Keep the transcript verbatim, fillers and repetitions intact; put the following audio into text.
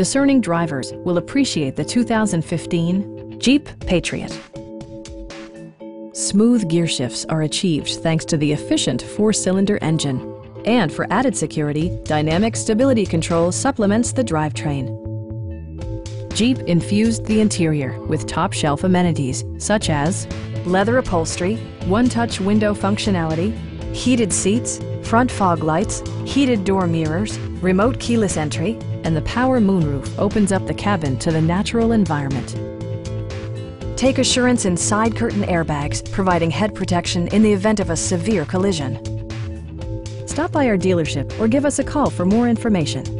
Discerning drivers will appreciate the two thousand fifteen Jeep Patriot. Smooth gear shifts are achieved thanks to the efficient four-cylinder engine. And for added security, dynamic stability control supplements the drivetrain. Jeep infused the interior with top-shelf amenities such as leather upholstery, one-touch window functionality, heated seats, front fog lights, heated door mirrors, remote keyless entry, and the power moonroof opens up the cabin to the natural environment. Take assurance in side curtain airbags, providing head protection in the event of a severe collision. Stop by our dealership or give us a call for more information.